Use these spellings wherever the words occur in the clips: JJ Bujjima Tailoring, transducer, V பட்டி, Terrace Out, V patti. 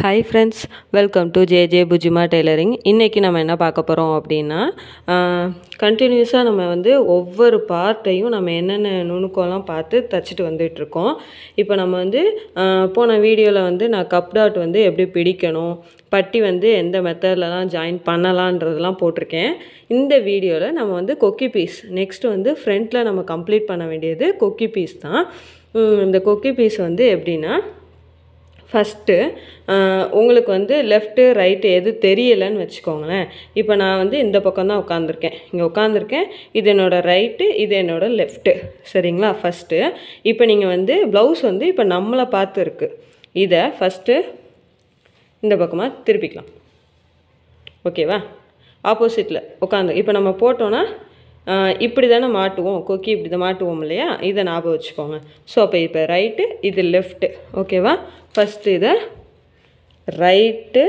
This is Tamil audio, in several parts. Hi friends, welcome to JJ Bujjima Tailoring. இன்னைக்கு நாம என்ன பார்க்க போறோம் அப்படினா கண்டினியூஸா நம்ம வந்து ஒவ்வொரு பார்ட்டையும் நம்ம என்னென்ன நுணுக்கம்லாம் பார்த்து தச்சிட்டு வந்துட்டு இருக்கோம். இப்போ நம்ம வந்து போன வீடியோல வந்து நான் கப் டாட் வந்து எப்படி பிடிக்கணும், பட்டி வந்து எந்த மெத்தட்லலாம் ஜாயின் பண்ணலாம்ன்றதெல்லாம் போட்டுருக்கேன். இந்த வீடியோல நம்ம வந்து கொக்கி பீஸ் நெக்ஸ்ட் வந்து ஃப்ரண்ட்ல நம்ம கம்ப்ளீட் பண்ண வேண்டியது கொக்கி பீஸ் தான். இந்த கொக்கி பீஸ் வந்து எப்படினா ஃபஸ்ட்டு உங்களுக்கு வந்து லெஃப்ட்டு ரைட்டு எது தெரியலைன்னு வச்சுக்கோங்களேன். இப்போ நான் வந்து இந்த பக்கம் தான் உட்காந்துருக்கேன், இங்கே உட்காந்துருக்கேன். இது என்னோடய ரைட்டு, இது என்னோடய லெஃப்ட்டு, சரிங்களா? ஃபஸ்ட்டு இப்போ நீங்கள் வந்து ப்ளவுஸ் வந்து இப்போ நம்மளை பார்த்து இருக்குது. இதை ஃபஸ்ட்டு இந்த பக்கமாக திருப்பிக்கலாம், ஓகேவா? ஆப்போசிட்டில் உட்காந்து இப்போ நம்ம போட்டோன்னா இப்படி தானே மாட்டுவோம், கொக்கி இப்படி தான் மாட்டுவோம் இல்லையா? இதை ஞாபகம் வச்சுக்கோங்க. ஸோ அப்போ இப்போ ரைட்டு, இது லெஃப்ட்டு, ஓகேவா? ஃபஸ்ட்டு இதை ரைட்டு,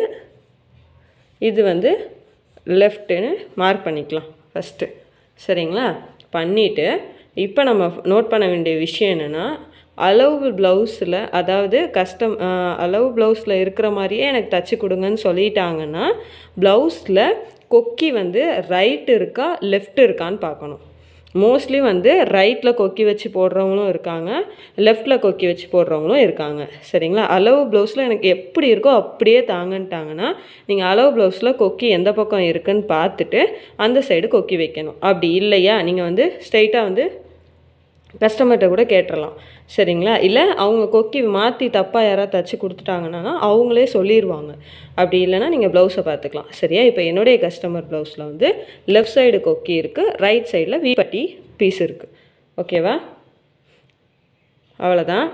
இது வந்து லெஃப்ட்டுன்னு மார்க் பண்ணிக்கலாம் ஃபஸ்ட்டு, சரிங்களா? பண்ணிவிட்டு இப்போ நம்ம நோட் பண்ண வேண்டிய விஷயம் என்னென்னா, அளவு ப்ளவுஸில், அதாவது அளவு ப்ளவுஸில் இருக்கிற மாதிரியே எனக்கு தச்சு கொடுங்கன்னு சொல்லிட்டாங்கன்னா ப்ளவுஸில் கொக்கி வந்து ரைட் இருக்கா லெஃப்ட் இருக்கான்னு பார்க்கணும். மோஸ்ட்லி வந்து ரைட்டில் கொக்கி வச்சு போடுறவங்களும் இருக்காங்க, லெஃப்டில் கொக்கி வச்சு போடுறவங்களும் இருக்காங்க, சரிங்களா? அளவு ப்ளவுஸில் எனக்கு எப்படி இருக்கோ அப்படியே தாங்கன்ட்டாங்கன்னா நீங்கள் அளவு ப்ளவுஸில் கொக்கி எந்த பக்கம் இருக்குதுன்னு பார்த்துட்டு அந்த சைடு கொக்கி வைக்கணும். அப்படி இல்லையா நீங்கள் வந்து ஸ்ட்ரைட்டாக வந்து கஸ்டமர்கிட்ட கூட கேட்டுடலாம், சரிங்களா? இல்லை அவங்க கொக்கி மாற்றி தப்பாக யாராவது தச்சு கொடுத்துட்டாங்கன்னா அவங்களே சொல்லிடுவாங்க. அப்படி இல்லைன்னா நீங்கள் ப்ளவுஸை பார்த்துக்கலாம், சரியா? இப்போ என்னுடைய கஸ்டமர் ப்ளவுஸில் வந்து லெஃப்ட் சைடு கொக்கி இருக்குது, ரைட் சைடில் V patti பீஸ் இருக்குது, ஓகேவா? அவ்வளோதான்.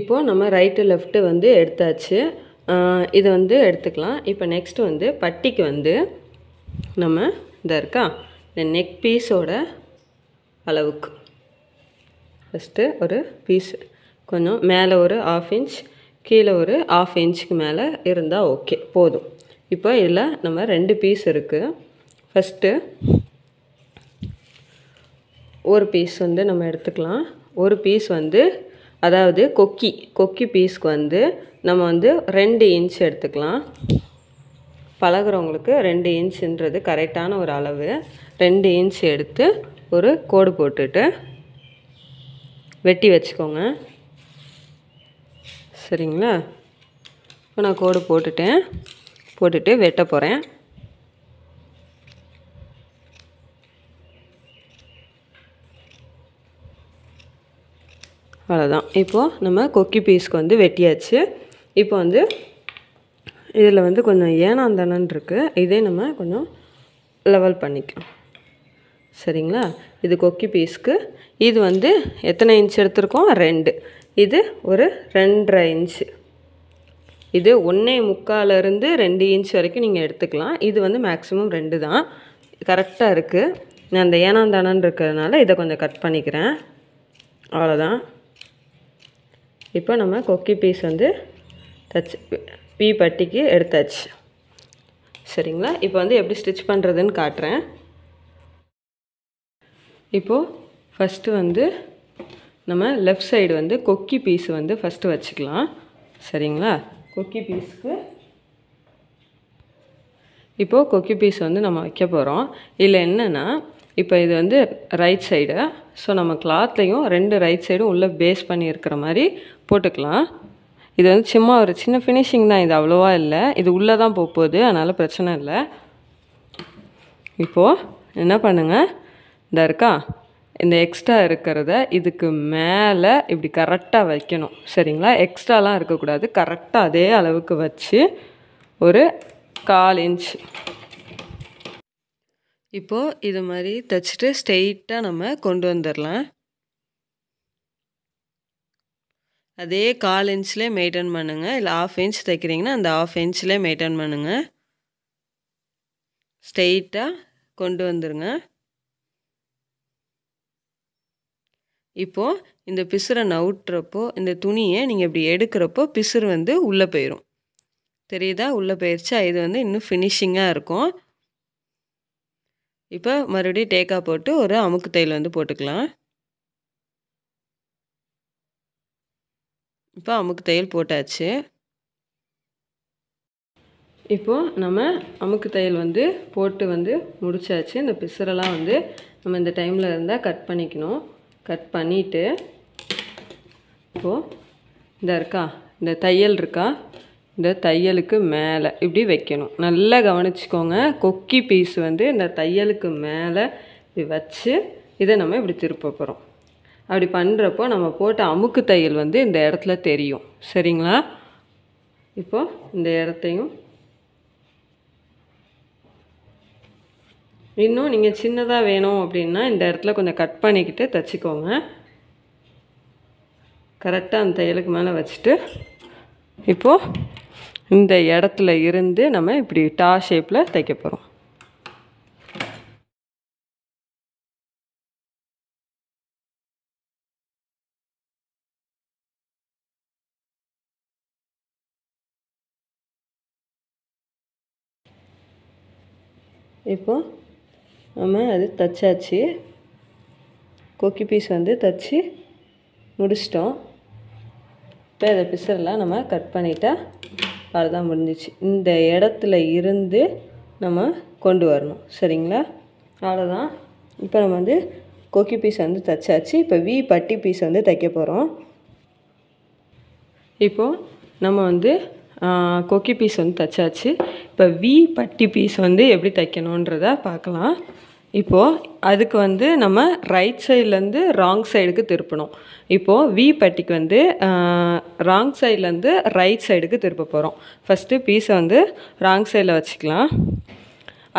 இப்போது நம்ம ரைட்டு லெஃப்ட்டு வந்து எடுத்தாச்சு, இதை வந்து எடுத்துக்கலாம். இப்போ நெக்ஸ்ட்டு வந்து பட்டிக்கு வந்து நம்ம இதாக இருக்கா இந்த நெக் பீஸோட அளவுக்கு ஃபஸ்ட்டு ஒரு பீஸ் கொஞ்சம் மேலே ஒரு ஆஃப் இன்ச், கீழே ஒரு ஆஃப் இன்ச்சுக்கு மேலே இருந்தால் ஓகே, போதும். இப்போ இதில் நம்ம ரெண்டு பீஸ் இருக்குது. ஃபஸ்ட்டு ஒரு பீஸ் வந்து நம்ம எடுத்துக்கலாம். ஒரு பீஸ் வந்து அதாவது கொக்கி பீஸ்க்கு வந்து நம்ம வந்து 2 இன்ச் எடுத்துக்கலாம். பழகுறவங்களுக்கு 2 இன்ச்சுன்றது கரெக்டான ஒரு அளவு. 2 இன்ச் எடுத்து ஒரு கோடு போட்டுட்டு வெட்டி வச்சுக்கோங்க, சரிங்களா? இப்போ நான் கோடு போட்டுட்டு வெட்ட போகிறேன். அவ்வளோதான். இப்போது நம்ம கொக்கி பீஸ்க்கு வந்து வெட்டியாச்சு. இப்போ வந்து இதில் வந்து கொஞ்சம் ஏனாந்தானன் இருக்குது, இதே நம்ம கொஞ்சம் லெவல் பண்ணிக்கலாம், சரிங்களா? இது கொக்கி பீஸ்க்கு. இது வந்து எத்தனை இன்ச் எடுத்துருக்கோம்? 2. இது ஒரு 2.5 இன்ச். இது 1.25லேருந்து 2 இன்ச் வரைக்கும் நீங்கள் எடுத்துக்கலாம். இது வந்து மேக்ஸிமம் 2 தான், கரெக்டாக இருக்குது. நான் அந்த ஏனாந்தானு இருக்கிறதுனால இதை கொஞ்சம் கட் பண்ணிக்கிறேன், அவ்வளோதான். இப்போ நம்ம கொக்கி பீஸ் வந்து தச்சு V பட்டிக்கு எடுத்தாச்சு, சரிங்களா? இப்போ வந்து எப்படி ஸ்டிச் பண்ணுறதுன்னு காட்டுறேன். இப்போது ஃபஸ்ட்டு வந்து நம்ம லெஃப்ட் சைடு வந்து கொக்கி பீஸ் வந்து ஃபஸ்ட்டு வச்சுக்கலாம், சரிங்களா? கொக்கி பீஸ்க்கு இப்போது கொக்கி பீஸ் வந்து நம்ம வைக்க போகிறோம். இல்லை என்னென்னா இப்போ இது வந்து ரைட் சைடு, ஸோ நம்ம கிளாத்தையும் 2 ரைட் சைடும் உள்ளே பேஸ் பண்ணி இருக்கிற மாதிரி போட்டுக்கலாம். இது வந்து சும்மா ஒரு சின்ன ஃபினிஷிங் தான், இது அவ்வளோவா இல்லை, இது உள்ளே தான் போகுது, அதனால் பிரச்சனை இல்லை. இப்போது என்ன பண்ணுங்கள், இந்த இருக்கா இந்த எக்ஸ்ட்ரா இருக்கிறத இதுக்கு மேலே இப்படி கரெக்டாக வைக்கணும், சரிங்களா? எக்ஸ்ட்ராலாம் இருக்கக்கூடாது, கரெக்டாக அதே அளவுக்கு வச்சு ஒரு 1/4 இன்ச். இப்போது இது மாதிரி தைச்சிட்டு ஸ்ட்ரெயிட்டாக நம்ம கொண்டு வந்துடலாம். அதே 1/4 இன்ச்லேயே மெயின்டைன் பண்ணுங்கள். இல்லை 1/2 இன்ச் தைக்கிறீங்கன்னா அந்த 1/2 இன்ச்லேயே மெயின்டைன் பண்ணுங்கள், ஸ்ட்ரெயிட்டாக கொண்டு வந்துடுங்க. இப்போது இந்த பிசுரை நவுட்டுறப்போ இந்த துணியை நீங்கள் இப்படி எடுக்கிறப்போ பிசுறு வந்து உள்ளே போயிடும், தெரியுதா? உள்ளே போயிடுச்சா? இது வந்து இன்னும் ஃபினிஷிங்காக இருக்கும். இப்போ மறுபடியும் டேக்காக போட்டு ஒரு அமுக்கு தையல் வந்து போட்டுக்கலாம். இப்போ அமுக்கு தையல் போட்டாச்சு. இப்போது நம்ம அமுக்கு தையல் வந்து போட்டு வந்து முடிச்சாச்சு. இந்த பிசுரெல்லாம் வந்து நம்ம இந்த டைமில் இருந்தால் கட் பண்ணிக்கணும். கட் பண்ணிவிட்டு இப்போது இந்த இருக்கா இந்த தையல் இருக்கா இந்த தையலுக்கு மேலே இப்படி வைக்கணும். நல்லா கவனிச்சுக்கோங்க. கொக்கி பீஸ் வந்து இந்த தையலுக்கு மேலே இப்படி வச்சு இதை நம்ம இப்படி திருப்ப போகிறோம். அப்படி பண்ணுறப்போ நம்ம போட்ட அமுக்கு தையல் வந்து இந்த இடத்துல தெரியும். சரிங்களா? இப்போது இந்த இடத்தையும் இன்னும் நீங்கள் சின்னதாக வேணும் அப்படின்னா இந்த இடத்துல கொஞ்சம் கட் பண்ணிக்கிட்டு தைச்சிக்கோங்க. கரெக்டாக அந்த தையலுக்கு மேலே வச்சுட்டு இப்போது இந்த இடத்துல இருந்து நம்ம இப்படி டா ஷேப்பில் தைக்க போகிறோம். இப்போது நம்ம அது தச்சாச்சு. கொக்கி பீஸ் வந்து தச்சு முடிச்சிட்டோம். இப்போ இதை பிசரெலாம் நம்ம கட் பண்ணிட்டா அதுதான் முடிஞ்சிச்சு. இந்த இடத்துல இருந்து நம்ம கொண்டு வரணும். சரிங்களா? அவ்வளோதான். இப்போ நம்ம வந்து கொக்கி பீஸ் வந்து தச்சாச்சு. இப்போ வி பட்டி பீஸ் வந்து தைக்க போகிறோம். இப்போது நம்ம வந்து கொக்கி பீஸ் வந்து தைச்சாச்சு. இப்போ வி பட்டி பீஸ் வந்து எப்படி தைக்கணுன்றத பார்க்கலாம். இப்போது அதுக்கு வந்து நம்ம ரைட் சைட்லேருந்து ராங் சைடுக்கு திருப்பணும். இப்போது வி பட்டிக்கு வந்து ராங் சைட்லேருந்து ரைட் சைடுக்கு திருப்ப போகிறோம். ஃபஸ்ட்டு பீஸை வந்து ராங் சைடில் வச்சுக்கலாம்.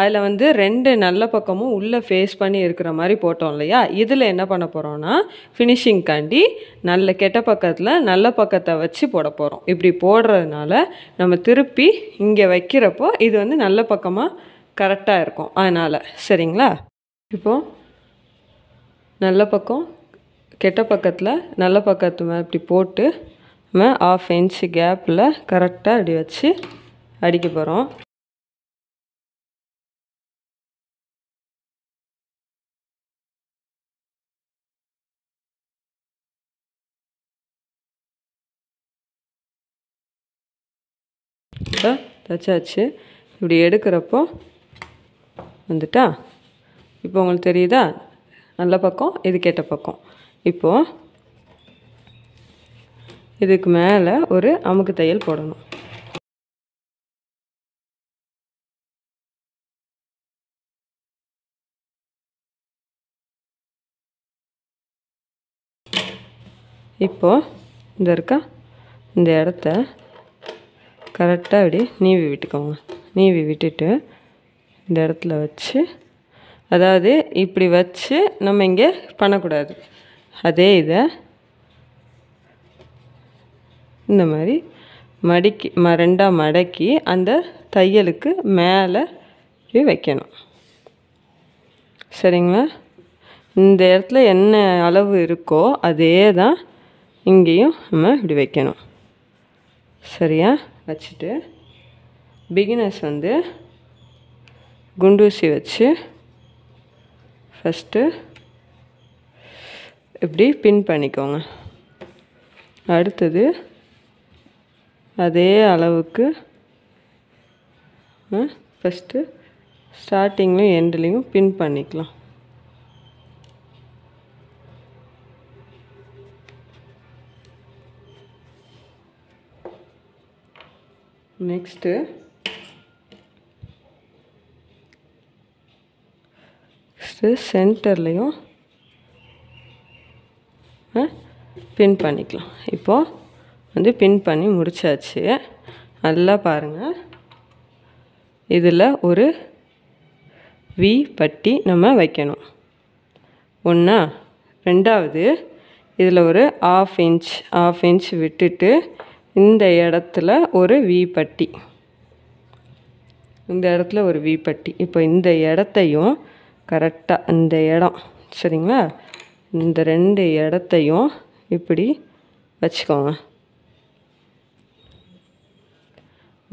அதில் வந்து ரெண்டு நல்ல பக்கமும் உள்ளே ஃபேஸ் பண்ணி இருக்கிற மாதிரி போட்டோம் இல்லையா? இதில் என்ன பண்ண போகிறோன்னா ஃபினிஷிங்காண்டி நல்ல கெட்ட பக்கத்தில் நல்ல பக்கத்தை வச்சு போட போகிறோம். இப்படி போடுறதுனால நம்ம திருப்பி இங்கே வைக்கிறப்போ இது வந்து நல்ல பக்கமாக கரெக்டாக இருக்கும். அதனால் சரிங்களா? இப்போது நல்ல பக்கம் கெட்ட பக்கத்தில் நல்ல பக்கத்து இப்படி போட்டு நம்ம 1/2 inch கேப்பில் கரெக்டாக இப்படி வச்சு அடிக்க போகிறோம். இப்போ தச்சாச்சு. இப்படி எடுக்கிறப்போ வந்துட்டா இப்போ உங்களுக்கு தெரியுதா? நல்ல பக்கம் இது கெட்ட பக்கம். இப்போது இதுக்கு மேலே ஒரு அமுக்கு தையல் போடணும். இப்போது இந்த இருக்கா இந்த இடத்த கரெக்டாக இப்படி நீவி விட்டுக்கோங்க. நீவி விட்டுட்டு இந்த இடத்துல வச்சு, அதாவது இப்படி வச்சு நம்ம இங்கே பண்ணக்கூடாது. அதே இதை இந்த மாதிரி மடக்கி ரெண்டாக மடக்கி அந்த தையலுக்கு மேலே இப்படி வைக்கணும். சரிங்களா? இந்த இடத்துல என்ன அளவு இருக்கோ அதே தான் இங்கேயும் நம்ம இப்படி வைக்கணும். சரியா? வச்சுட்டு பிகினர்ஸ் வந்து குண்டூசி வச்சு ஃபஸ்ட்டு இப்படி பின் பண்ணிக்கோங்க. அடுத்தது அதே அளவுக்கு ஃபஸ்ட்டு ஸ்டார்டிங்லையும் எண்ட்லேயும் பின் பண்ணிக்கலாம். நெக்ஸ்ட்டு சென்டர்லேயும் பின் பண்ணிக்கலாம். இப்போது வந்து பின் பண்ணி முடிச்சாச்சு. நல்லா பாருங்கள். இதில் ஒரு வி பட்டி நம்ம வைக்கணும். ஒன்றா ரெண்டாவது இதில் ஒரு 1/2 inch விட்டுட்டு இந்த இடத்துல ஒரு வி பட்டி, இந்த இடத்துல ஒரு வி பட்டி. இப்போ இந்த இடத்தையும் கரெக்டாக இந்த இடம் சரிங்களா? இந்த ரெண்டு இடத்தையும் இப்படி வச்சுக்கோங்க.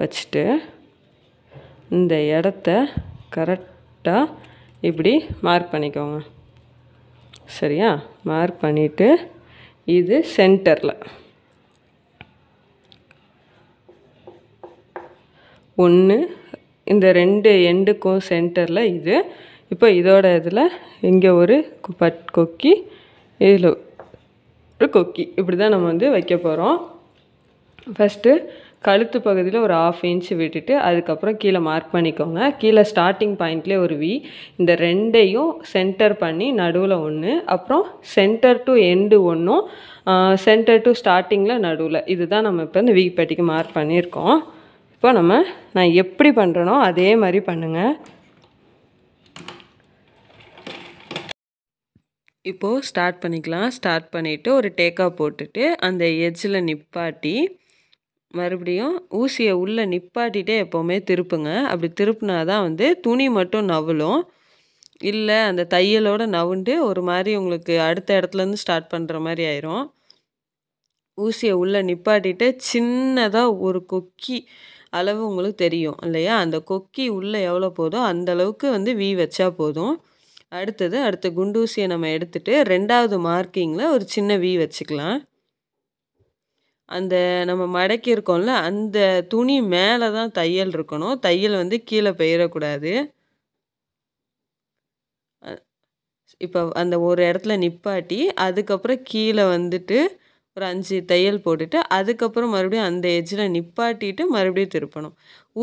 வச்சுட்டு இந்த இடத்த கரெக்டாக இப்படி மார்க் பண்ணிக்கோங்க. சரியா? மார்க் பண்ணிவிட்டு இது சென்டரில் ஒன்று இந்த ரெண்டு எண்டுக்கும் சென்டரில் இது இப்போ இதோட இதில் இங்கே ஒரு கொக்கி இதில் ஒரு கொக்கி இப்படி தான் நம்ம வந்து வைக்க போகிறோம். ஃபஸ்ட்டு கழுத்து பகுதியில் ஒரு ½ இன்ச் விட்டுட்டு அதுக்கப்புறம் கீழே மார்க் பண்ணிக்கோங்க. கீழே ஸ்டார்டிங் பாயிண்ட்லேயே ஒரு V, இந்த ரெண்டையும் சென்டர் பண்ணி நடுவில் ஒன்று, அப்புறம் சென்டர் டு எண்டு ஒன்றும் சென்டர் டு ஸ்டார்டிங்கில் நடுவில், இதுதான் நம்ம இப்போ இந்த V பட்டிக்கு மார்க் பண்ணியிருக்கோம். இப்போ நான் எப்படி பண்ணுறனோ அதே மாதிரி பண்ணுங்கள். இப்போது ஸ்டார்ட் பண்ணிக்கலாம். ஸ்டார்ட் பண்ணிவிட்டு ஒரு டேக்காக போட்டுட்டு அந்த எட்ஜில் நிப்பாட்டி மறுபடியும் ஊசியை உள்ளே நிப்பாட்டிகிட்டே எப்போவுமே திருப்புங்க. அப்படி திருப்புனா தான் வந்து துணி மட்டும் நவலும், இல்லை அந்த தையலோடு நவுண்டு ஒரு மாதிரி உங்களுக்கு அடுத்த இடத்துலேருந்து ஸ்டார்ட் பண்ணுற மாதிரி ஆயிரும். ஊசியை உள்ளே நிப்பாட்டிட்டு சின்னதாக ஒரு கொக்கி அளவு உங்களுக்கு தெரியும் இல்லையா, அந்த கொக்கி உள்ளே எவ்வளோ போதோ அந்தளவுக்கு வந்து V வச்சா போதும். அடுத்தது அடுத்த குண்டூசியை நம்ம எடுத்துகிட்டு ரெண்டாவது மார்க்கிங்கில் ஒரு சின்ன V வச்சுக்கலாம். அந்த நம்ம மடக்கியிருக்கோம்ல அந்த துணி மேலே தான் தையல் இருக்கணும், தையல் வந்து கீழே பெயரக்கூடாது. இப்போ அந்த ஒரு இடத்துல நிப்பாட்டி அதுக்கப்புறம் கீழே வந்துட்டு ஒரு 5 தையல் போட்டுட்டு அதுக்கப்புறம் மறுபடியும் அந்த எட்ஜில் நிப்பாட்டிட்டு மறுபடியும் திருப்பணும்.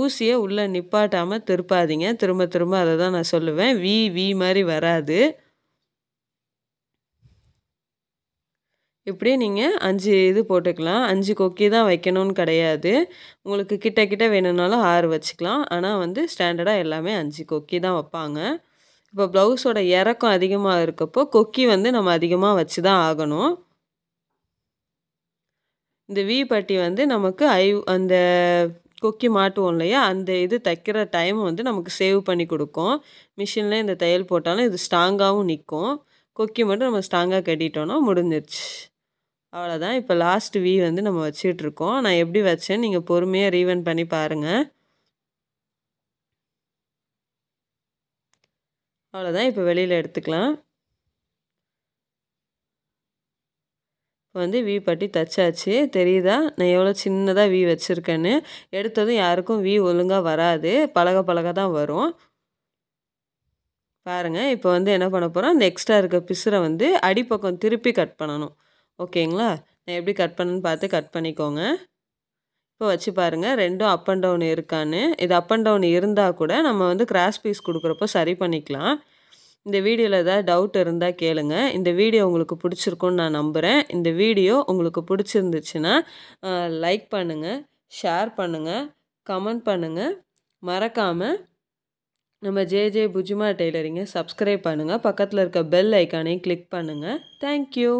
ஊசியை உள்ளே நிப்பாட்டாமல் திருப்பாதீங்க, திரும்ப திரும்ப அதை தான் நான் சொல்லுவேன், V V மாதிரி வராது. இப்படியே நீங்கள் 5 இது போட்டுக்கலாம். 5 கொக்கி தான் வைக்கணும்னு கிடையாது, உங்களுக்கு கிட்ட கிட்ட வேணும்னாலும் 6 வச்சுக்கலாம், ஆனால் வந்து ஸ்டாண்டர்டாக எல்லாமே 5 கொக்கி தான் வைப்பாங்க. இப்போ ப்ளவுஸோட இறக்கம் அதிகமாக இருக்கப்போ கொக்கி வந்து நம்ம அதிகமாக வச்சு தான் ஆகணும். இந்த V பட்டி வந்து நமக்கு அந்த கொக்கி மாட்டுவோம் இல்லையா, அந்த இது தைக்கிற டைம் வந்து நமக்கு சேவ் பண்ணி கொடுக்கும். மிஷினில் இந்த தையல் போட்டாலும் இது ஸ்ட்ராங்காகவும் நிற்கும். கொக்கி மட்டும் நம்ம ஸ்ட்ராங்காக கட்டிட்டோன்னா முடிஞ்சிருச்சு, அவ்வளோதான். இப்போ லாஸ்ட் V வந்து நம்ம வச்சிட்ருக்கோம். நான் எப்படி வச்சேன்னு நீங்கள் பொறுமையாக ரீவன் பண்ணி பாருங்கள். அவ்வளோதான், இப்போ வெளியில் எடுத்துக்கலாம். இப்போ வந்து V பட்டி தச்சாச்சு, தெரியுதா நான் எவ்வளோ சின்னதாக V வச்சுருக்கேன்னு. எடுத்ததும் யாருக்கும் V ஒழுங்காக வராது, பழக பழக தான் வரும். பாருங்கள், இப்போ வந்து என்ன பண்ண போகிறோம், அந்த எக்ஸ்ட்ரா இருக்க பிசுரை வந்து அடிப்பக்கம் திருப்பி கட் பண்ணணும். ஓகேங்களா, நான் எப்படி கட் பண்ணுன்னு பார்த்து கட் பண்ணிக்கோங்க. இப்போ வச்சு பாருங்கள், ரெண்டும் அப் அண்ட் டவுன் இருக்கான்னு. இது அப் அண்ட் டவுன் இருந்தால் கூட நம்ம வந்து கிராஸ் பீஸ் கொடுக்குறப்போ சரி பண்ணிக்கலாம். இந்த வீடியோவில் ஏதாவது டவுட் இருந்தால் கேளுங்க. இந்த வீடியோ உங்களுக்கு பிடிச்சிருக்குன்னு நான் நம்புகிறேன். இந்த வீடியோ உங்களுக்கு பிடிச்சிருந்துச்சுன்னா லைக் பண்ணுங்கள், ஷேர் பண்ணுங்கள், கமெண்ட் பண்ணுங்கள். மறக்காமல் நம்ம JJ புஜ்ஜிமா டெய்லரிங்கை சப்ஸ்கிரைப் பண்ணுங்கள். பக்கத்தில் இருக்க பெல் ஐக்கானையும் கிளிக் பண்ணுங்கள். தேங்க்யூ.